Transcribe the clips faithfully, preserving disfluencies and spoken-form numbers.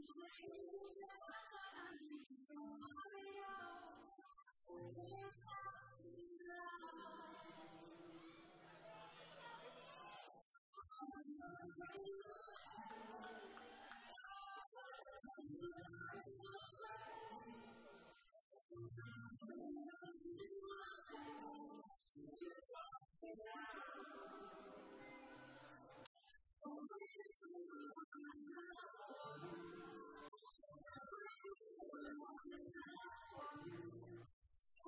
Opportunities to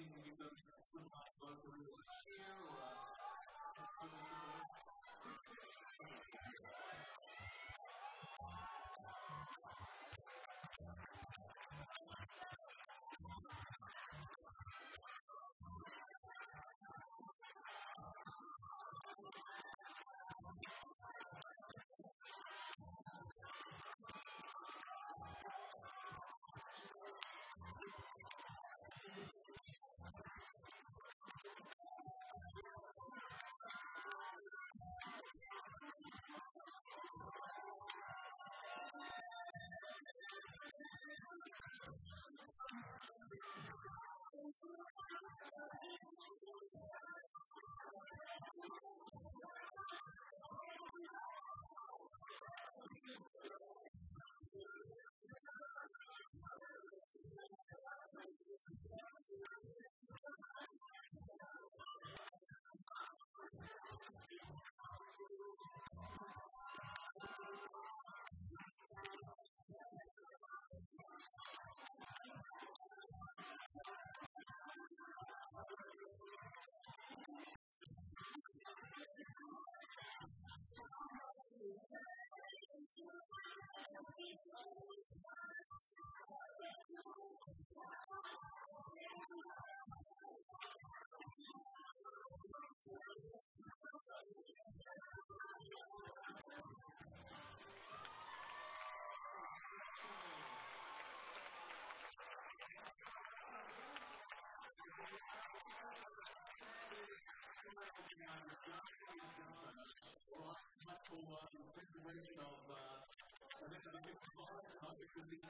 give them some kind of a cheer or a because the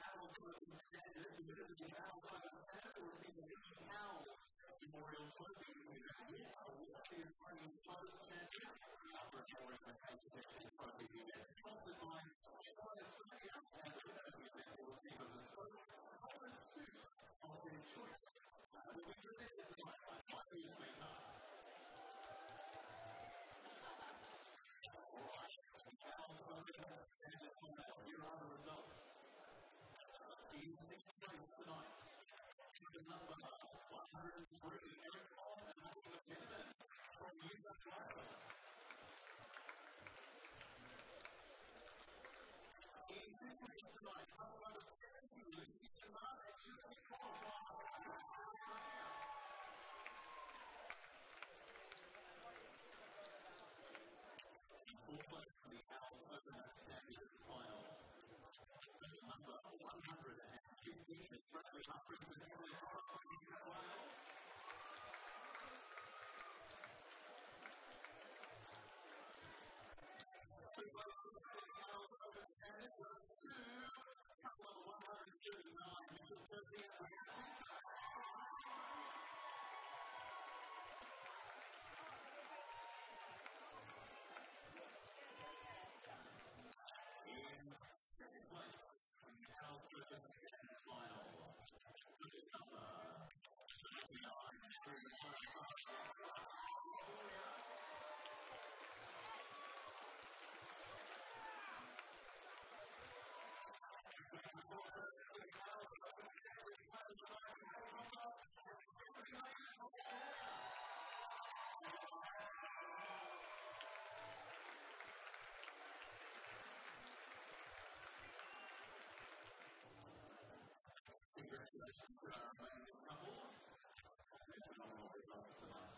owl was standing, because the owl was standing, the owl memorial trophy, is from Post Champion, the upper board of the Education Trophy event, sponsored by Australia, and the event will receive a bespoke coloured suit of their choice. Will be presented tonight by Michael Baker. All right, the owl was standing on that. Here are the results. In sixth place tonight, the number one hundred three, Eric Holm and Michael McKenna from New South Wales. In fifth place tonight, number seventy, Lucy Demar and Gypsy Qualifier from Australia. In fourth place, the Owls open up standing final. Number one hundred. It's Bradley Humphries and Emily Harris from New South Wales. Third place today, the Owls open standard goes to number one hundred thirty-nine, it's a thirteen and Hanson. In second place, the Owls open standard final. Thank you. Congratulations to our amazing couples and phenomenal results tonight.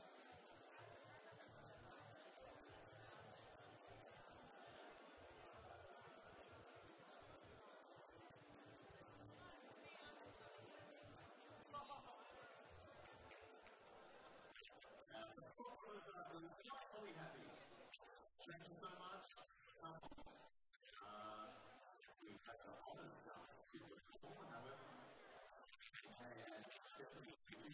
Our top result is delightfully happy. Thank you so much, couples. Uh, we've had a lot of results to perform, however. And Stephanie, can you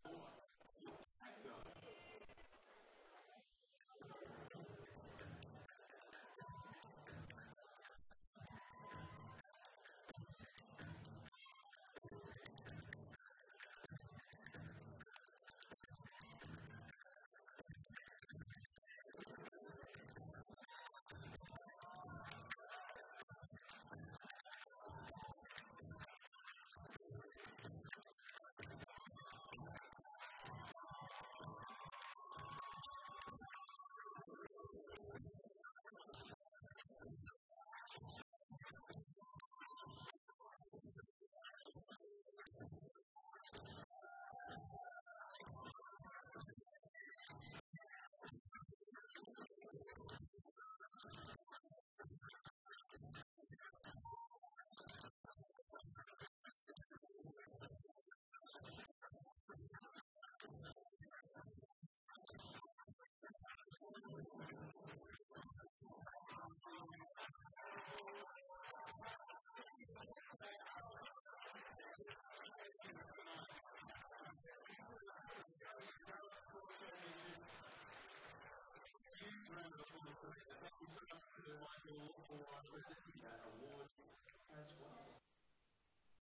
for your tango? Thank you so much to Michael for presenting that award as well.